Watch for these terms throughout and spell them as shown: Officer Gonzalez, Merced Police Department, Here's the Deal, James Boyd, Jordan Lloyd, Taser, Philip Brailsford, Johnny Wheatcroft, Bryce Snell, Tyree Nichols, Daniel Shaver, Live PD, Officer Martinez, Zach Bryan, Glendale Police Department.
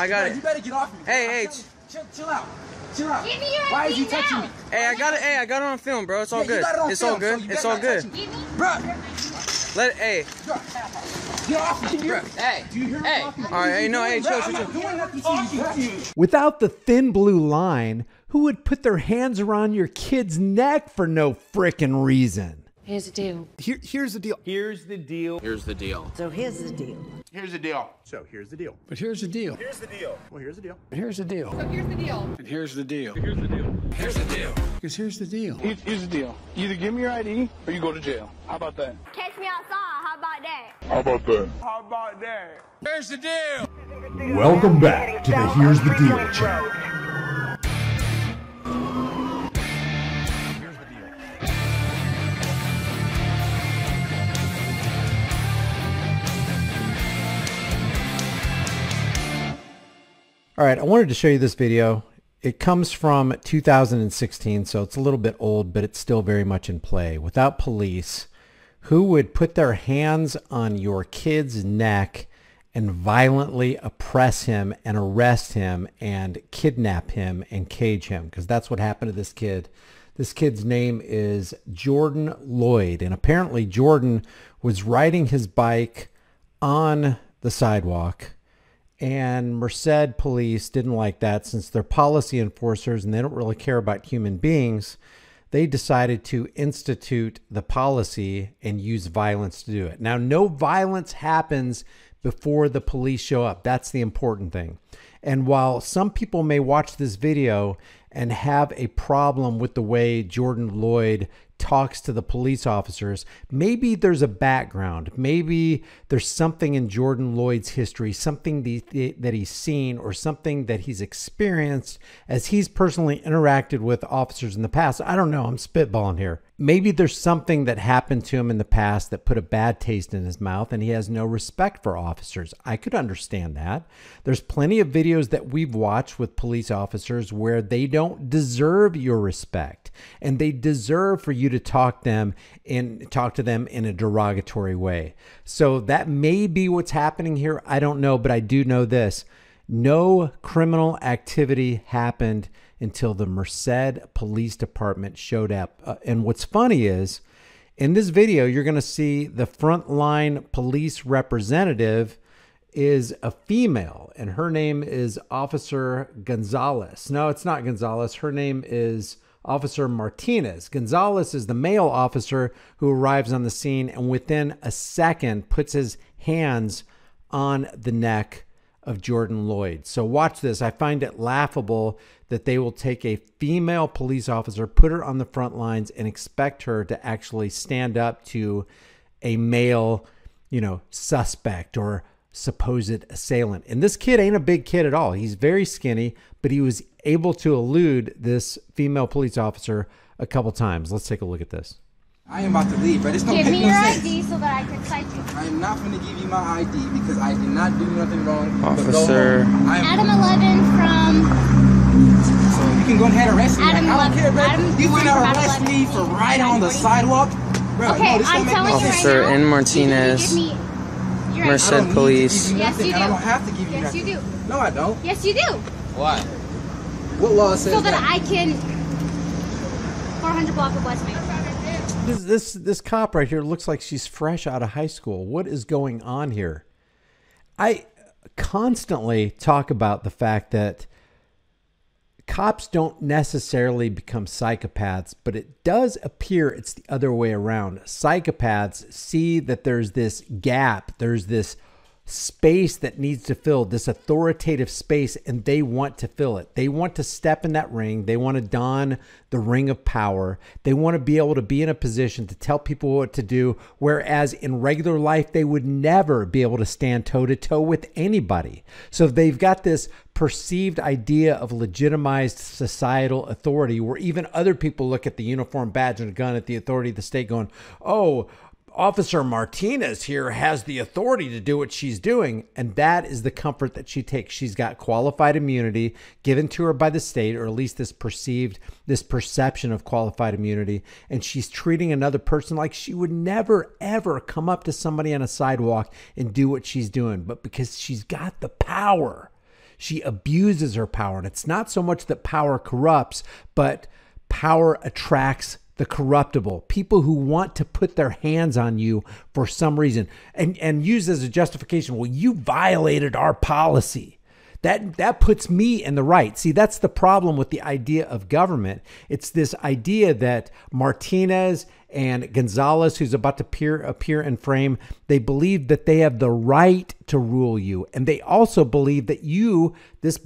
I got it. You better get off me. Hey, hey. Chill out. Chill out. Give me your Why is you touching now. Me? Hey, I got it. Hey, I got it on film, bro. It's all good. It's all good. It's all good. Bro. Let hey. Get off me. Bro. Hey. Do you hear me? Hey. All right. Hey, no. Hey, chill. Without the thin blue line, who would put their hands around your kid's neck for no frickin' reason? Here's the deal. Here's the deal. Here's the deal. Here's the deal. So here's the deal. Here's the deal. So here's the deal. But here's the deal. Here's the deal. Well, here's the deal. Here's the deal. So here's the deal. And here's the deal. Here's the deal. Here's the deal. Because here's the deal. Here's the deal. Either give me your ID or you go to jail. How about that? Catch me outside. How about that? How about that? How about that? Here's the deal. Welcome back to the Here's the Deal channel. All right, I wanted to show you this video. It comes from 2016, so it's a little bit old, but it's still very much in play. Without police, who would put their hands on your kid's neck and violently oppress him and arrest him and kidnap him and cage him? Because that's what happened to this kid. This kid's name is Jordan Lloyd, and apparently Jordan was riding his bike on the sidewalk. And Merced police didn't like that, since they're policy enforcers and they don't really care about human beings. They decided to institute the policy and use violence to do it. Now, no violence happens before the police show up. That's the important thing. And while some people may watch this video and have a problem with the way Jordan Lloyd talks to the police officers, maybe there's a background. Maybe there's something in Jordan Lloyd's history, something that he's seen or something that he's experienced as he's personally interacted with officers in the past. I don't know. I'm spitballing here. Maybe there's something that happened to him in the past that put a bad taste in his mouth and he has no respect for officers. I could understand that. There's plenty of videos that we've watched with police officers where they don't deserve your respect and they deserve for you to talk to them in a derogatory way. So that may be what's happening here. I don't know, but I do know this. No criminal activity happened until the Merced Police Department showed up. And what's funny is, in this video, you're going to see the frontline police representative is a female, and her name is Officer Gonzalez. No, it's not Gonzalez. Her name is Officer Martinez. Gonzalez is the male officer who arrives on the scene and within a second puts his hands on the neck of Jordan Lloyd. So watch this. I find it laughable that they will take a female police officer, put her on the front lines, and expect her to actually stand up to a male, you know, suspect or supposed assailant. And this kid ain't a big kid at all. He's very skinny, but he was able to elude this female police officer a couple times. Let's take a look at this. I am about to leave, but it's no sense. Give me your ID so that I can cite you. I am not going to give you my ID because I did not do nothing wrong. Officer. Adam 11 from... So you can go ahead and arrest me. Adam 11. I don't care, bro. You can arrest me for riding on the sidewalk. Bro, okay, no, I'm telling you right now. Officer N. Martinez, Merced Police. Yes, you do. I don't have to give you nothing. Yes, you do. No, I don't. Yes, you do. Why? What law says so that? So that I can... 400 block of West Main. This cop right here looks like she's fresh out of high school. What is going on here? I constantly talk about the fact that cops don't necessarily become psychopaths, but it does appear it's the other way around. Psychopaths see that there's this gap, there's this space that needs to fill, this authoritative space, and they want to fill it. They want to step in that ring. They want to don the ring of power. They want to be able to be in a position to tell people what to do, whereas in regular life, they would never be able to stand toe-to-toe with anybody. So they've got this perceived idea of legitimized societal authority where even other people look at the uniform, badge, and gun at the authority of the state going, oh, Officer Martinez here has the authority to do what she's doing, and that is the comfort that she takes. She's got qualified immunity given to her by the state, or at least this perception of qualified immunity, and she's treating another person like she would never, ever come up to somebody on a sidewalk and do what she's doing. But because she's got the power, She abuses her power. And it's not so much that power corrupts, but power attracts the corruptible, people who want to put their hands on you for some reason and use as a justification, well, you violated our policy. That puts me in the right. See, that's the problem with the idea of government. It's this idea that Martinez and Gonzalez, who's about to appear in frame, they believe that they have the right to rule you. And they also believe that you, this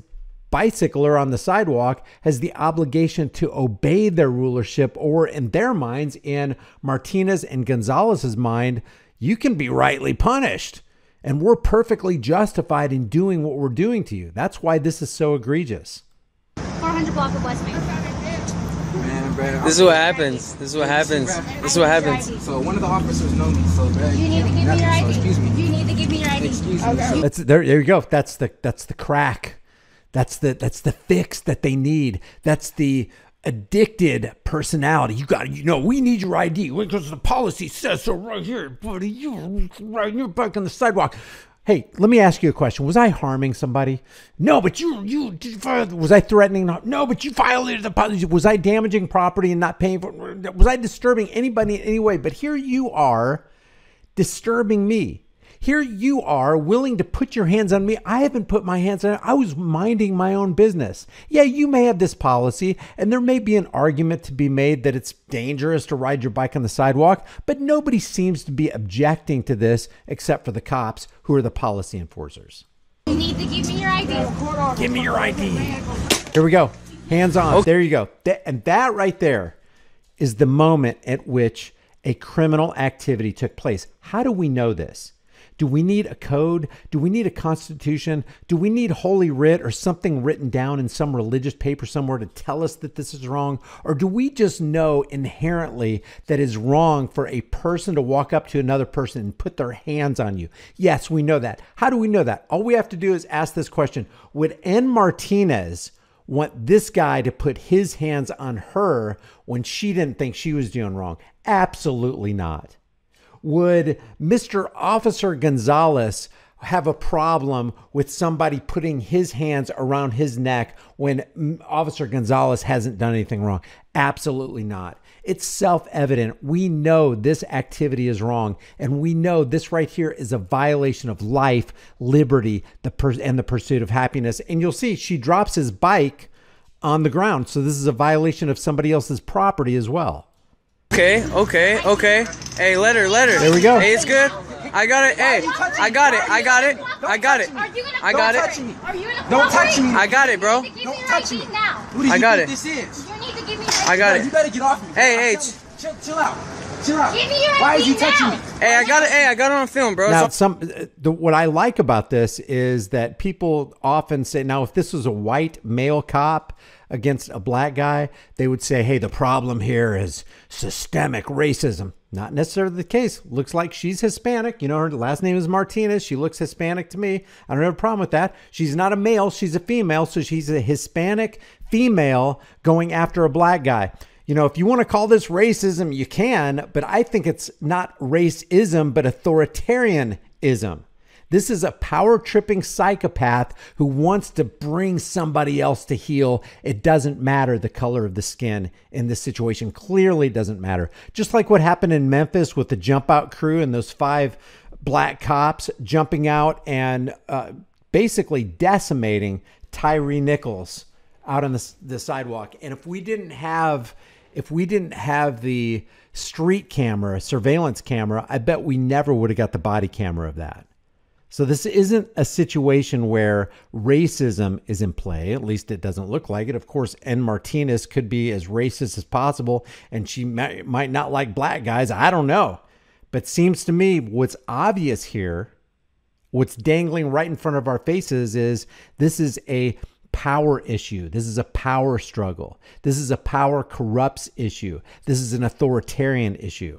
bicycler on the sidewalk, has the obligation to obey their rulership, or in their minds, in Martinez and Gonzalez's mind, you can be rightly punished and we're perfectly justified in doing what we're doing to you. That's why this is so egregious. 400 block of West Main. This is what happens. This is what happens. This is what happens. So one of the officers knows me. So you need to give me your ID. Excuse me. You need to give me your ID. Excuse me. There you go. That's the crack. That's the fix that they need. That's the addicted personality. We need your ID because the policy says so right here, buddy. You're back on the sidewalk. Hey, let me ask you a question. Was I harming somebody? No, but you was I threatening? No, but you violated the policy. Was I damaging property and not paying for it? Was I disturbing anybody in any way? But here you are disturbing me. Here you are willing to put your hands on me. I haven't put my hands on it. I was minding my own business. Yeah, you may have this policy, and there may be an argument to be made that it's dangerous to ride your bike on the sidewalk, but nobody seems to be objecting to this except for the cops, who are the policy enforcers. You need to give me your ID. Give me your ID. Here we go. Hands on. Okay. There you go. And that right there is the moment at which a criminal activity took place. How do we know this? Do we need a code? Do we need a constitution? Do we need holy writ or something written down in some religious paper somewhere to tell us that this is wrong? Or do we just know inherently that it's wrong for a person to walk up to another person and put their hands on you? Yes, we know that. How do we know that? All we have to do is ask this question. Would N. Martinez want this guy to put his hands on her when she didn't think she was doing wrong? Absolutely not. Would Mr. Officer Gonzalez have a problem with somebody putting his hands around his neck when Officer Gonzalez hasn't done anything wrong? Absolutely not. It's self-evident. We know this activity is wrong, and we know this right here is a violation of life, liberty, and the pursuit of happiness. And you'll see she drops his bike on the ground, so this is a violation of somebody else's property as well. Okay, okay, okay. Hey, let her. There we go. Hey, it's good. I got it. Hey, I got it. I got it. Don't touch me. I got it, bro. Don't touch me. I got it. I got it. You gotta get off me. Hey, chill out. Why is he touching me? Hey, I got it on film, bro. Now, what I like about this is that people often say, now, if this was a white male cop against a black guy, they would say, hey, the problem here is systemic racism. Not necessarily the case. Looks like she's Hispanic. You know, her last name is Martinez. She looks Hispanic to me. I don't have a problem with that. She's not a male. She's a female. So she's a Hispanic female going after a black guy. You know, if you want to call this racism, you can, but I think it's not racism, but authoritarianism. This is a power-tripping psychopath who wants to bring somebody else to heel. It doesn't matter the color of the skin in this situation. Clearly doesn't matter. Just like what happened in Memphis with the jump-out crew and those 5 black cops jumping out and basically decimating Tyree Nichols out on the sidewalk. And if we didn't have the street camera, surveillance camera, I bet we never would have got the body camera of that. So this isn't a situation where racism is in play. At least it doesn't look like it. Of course, N. Martinez could be as racist as possible, and she might not like black guys. I don't know. But seems to me what's obvious here, what's dangling right in front of our faces, is this is a power issue. This is a power struggle. This is a power corrupts issue. This is an authoritarian issue.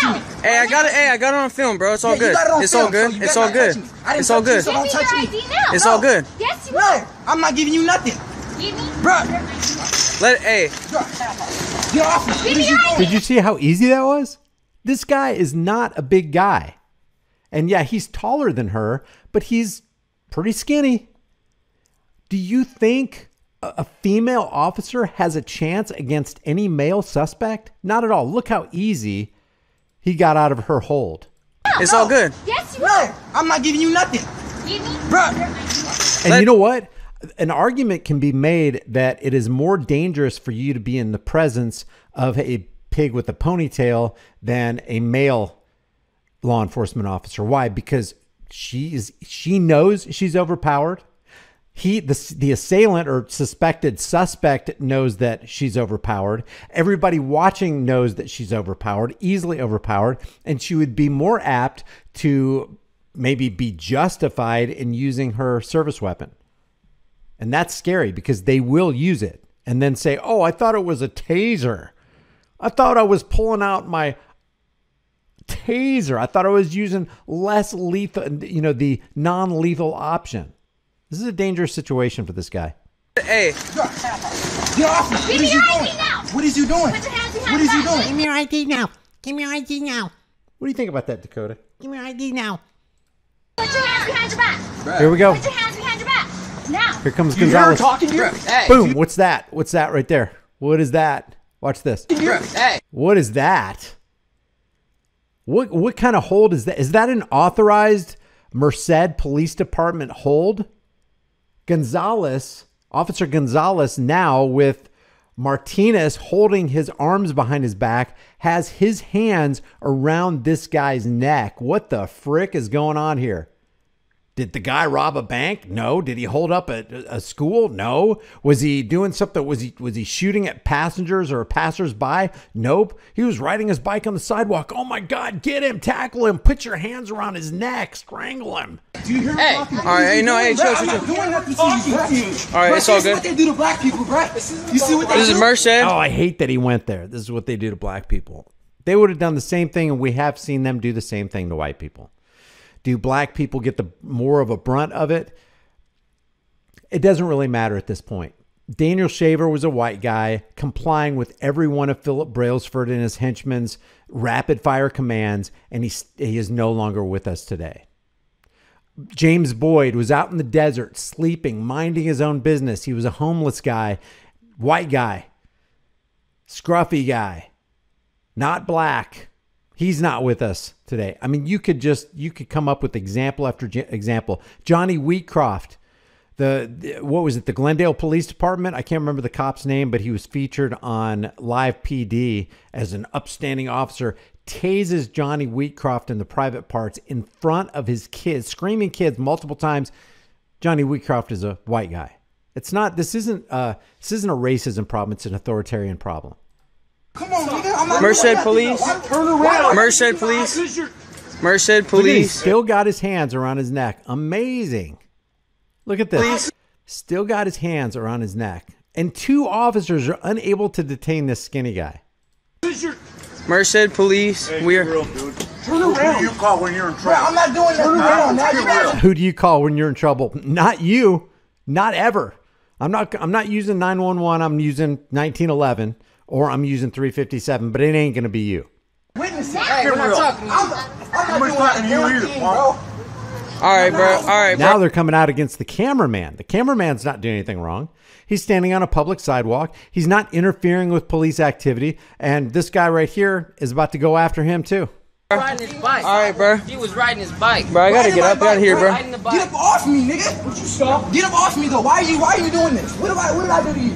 Hey, I got it on film, bro. It's all good. It's all good. It's all good. It's all good. It's all good. Yes, you are. I'm not giving you nothing. Give me. Bro. Get off me. Did you see how easy that was? This guy is not a big guy. And yeah, he's taller than her, but he's pretty skinny. Do you think a female officer has a chance against any male suspect? Not at all. Look how easy he got out of her hold. It's all good. Yes, you are. No, I'm not giving you nothing. Give me. Bruh. And you know what? An argument can be made that it is more dangerous for you to be in the presence of a pig with a ponytail than a male law enforcement officer. Why? Because she knows she's overpowered. The assailant or suspected suspect knows that she's overpowered. Everybody watching knows that she's overpowered, easily overpowered, and she would be more apt to maybe be justified in using her service weapon. And that's scary because they will use it and then say, oh, I thought it was a taser. I thought I was pulling out my taser. I thought I was using less lethal, you know, the non-lethal option. This is a dangerous situation for this guy. Hey, get off me. Give me your ID now. What is you doing? What is you doing? Give me your ID now. Give me your ID now. What do you think about that, Dakota? Give me your ID now. Put your hands behind your back. Here we go. Put your hands behind your back. Now. Here comes Gonzalez. Hey. Boom. What's that? What's that right there? What is that? Watch this. Hey. What is that? What kind of hold is that? Is that an authorized Merced Police Department hold? Gonzalez, Officer Gonzalez, now with Martinez holding his arms behind his back, has his hands around this guy's neck. What the frick is going on here? Did the guy rob a bank? No. Did he hold up a school? No. Was he doing something? Was he shooting at passengers or passersby? Nope. He was riding his bike on the sidewalk. Oh my God! Get him! Tackle him! Put your hands around his neck! Strangle him! Do you hear me? All right. No. Hey, chill, chill, chill. All right. It's all good. This is what they do to black people, right? You see what this is? Merced. Oh, I hate that he went there. This is what they do to black people. They would have done the same thing, and we have seen them do the same thing to white people. Do black people get the more of a brunt of it? It doesn't really matter at this point. Daniel Shaver was a white guy complying with every one of Philip Brailsford and his henchmen's rapid fire commands, and he is no longer with us today. James Boyd was out in the desert sleeping, minding his own business. He was a homeless guy, white guy, scruffy guy, not black. He's not with us today. I mean, you could come up with example after example. Johnny Wheatcroft, what was it? The Glendale Police Department. I can't remember the cop's name, but he was featured on Live PD as an upstanding officer. Tases Johnny Wheatcroft in the private parts in front of his kids, screaming kids multiple times. Johnny Wheatcroft is a white guy. It's not. This isn't a racism problem. It's an authoritarian problem. Come on, nigga. I'm not Merced Police. Turn around. Merced Police. Merced Police. Still got his hands around his neck. Amazing. Look at this. Police. Still got his hands around his neck. And two officers are unable to detain this skinny guy. Merced Police. Hey, we are. Real, dude. Turn around. Who do you call when you're in trouble? I'm not doing that. Turn around. Now who do you call when you're in trouble? Not you. Not ever. I'm not using 911. I'm using 1911. Or I'm using 357, but it ain't gonna be you. Witness, hey, we're not talking to you. I'm not talking to you either, bro. All right, bro. All right. Now they're coming out against the cameraman. The cameraman's not doing anything wrong. He's standing on a public sidewalk. He's not interfering with police activity. And this guy right here is about to go after him too. Riding his bike. All right, bro. He was riding his bike. Bro, I gotta get up out of here, bro. Get up off me, nigga. Would you stop? Get up off me, though. Why are you doing this? What did I do to you?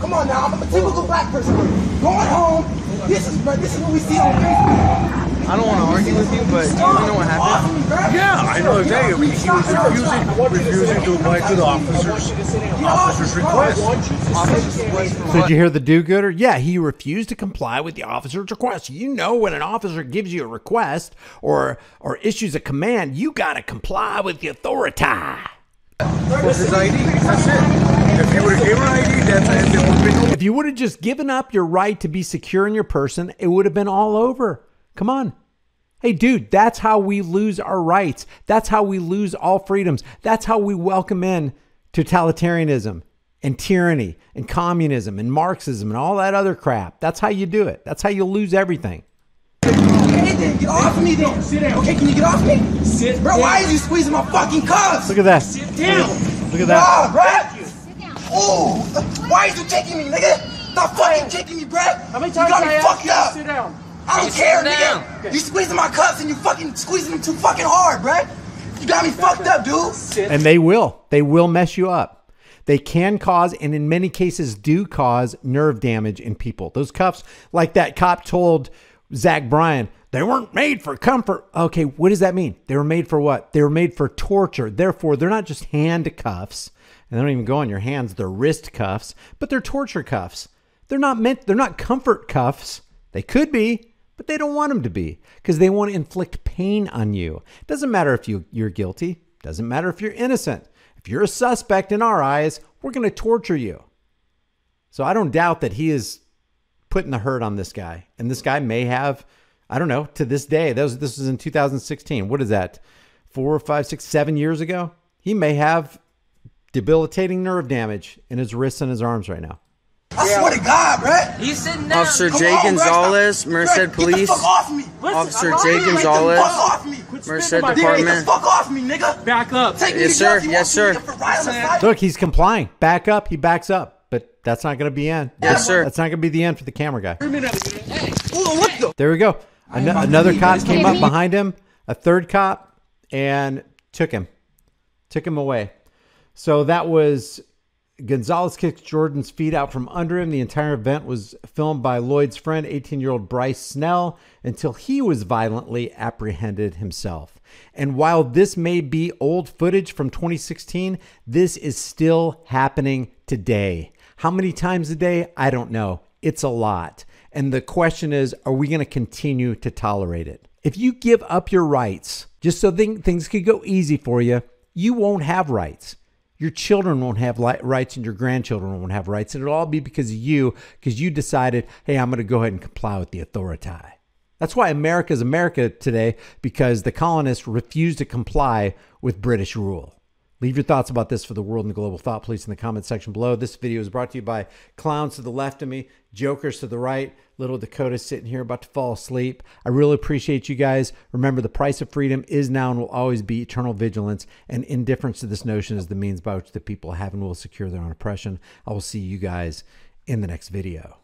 Come on now, I'm a typical black person. Going home, this is what we see on Facebook. I don't want to argue with you, but you know what happened? Yeah, I know exactly. He was refusing to apply to the officer's request. So did you hear the do-gooder? Yeah, he refused to comply with the officer's request. You know when an officer gives you a request or issues a command, you got to comply with the authority. What's his ID? That's it. If you would have given an ID, that's it. If you would have just given up your right to be secure in your person, it would have been all over. Come on. Hey, dude, that's how we lose our rights. That's how we lose all freedoms. That's how we welcome in totalitarianism and tyranny and communism and Marxism and all that other crap. That's how you do it. That's how you lose everything. Hey, then, get off me then. Sit down. Okay, can you get off me? Sit down. Bro, why is you squeezing my fucking cuffs? Look at that. Sit down. Look at that. Nah, bro. Ooh! Why is you kicking me, nigga? Stop fucking kicking me, bruh! How many times you got me fucked up? Sit down. I don't care, nigga! Okay. You squeezing my cuffs and you fucking squeezing them too fucking hard, bruh! You got me fucked up, dude! And they will. They will mess you up. They can cause, and in many cases do cause, nerve damage in people. Those cuffs, like that cop told Zach Bryan, they weren't made for comfort. Okay, what does that mean? They were made for what? They were made for torture. Therefore, they're not just handcuffs, and they don't even go on your hands. They're wrist cuffs, but they're torture cuffs. They're not meant, they're not comfort cuffs. They could be, but they don't want them to be because they want to inflict pain on you. It doesn't matter if you're guilty. Doesn't matter if you're innocent. If you're a suspect in our eyes, we're going to torture you. So I don't doubt that he is putting the hurt on this guy. And this guy may have, I don't know, to this day, this was in 2016. What is that? 4, 5, 6, 7 years ago? He may have debilitating nerve damage in his wrists and his arms right now. I swear to God, bruh. He's sitting down. Officer J. Gonzalez, Merced Police. Officer J. Gonzalez, Merced Department. Get the fuck off me, nigga. Back up. Yes, sir. Yes, sir. Look, he's complying. Back up. He backs up. But that's not going to be the end. Yes, sir. That's not going to be the end for the camera guy. There we go. Another cop came up behind him. A third cop. And took him. Took him away. So that was... Gonzalez kicked Jordan's feet out from under him. The entire event was filmed by Lloyd's friend, 18-year-old Bryce Snell, until he was violently apprehended himself. And while this may be old footage from 2016, this is still happening today. How many times a day? I don't know. It's a lot. And the question is, are we going to continue to tolerate it? If you give up your rights just so things could go easy for you, you won't have rights. Your children won't have rights and your grandchildren won't have rights. It'll all be because of you, because you decided, hey, I'm going to go ahead and comply with the authority. That's why America's America today, because the colonists refused to comply with British rule. Leave your thoughts about this for the world and the global thought police in the comment section below. This video is brought to you by clowns to the left of me, jokers to the right, little Dakota sitting here about to fall asleep. I really appreciate you guys. Remember, the price of freedom is now and will always be eternal vigilance, and indifference to this notion is the means by which the people have and will secure their own oppression. I will see you guys in the next video.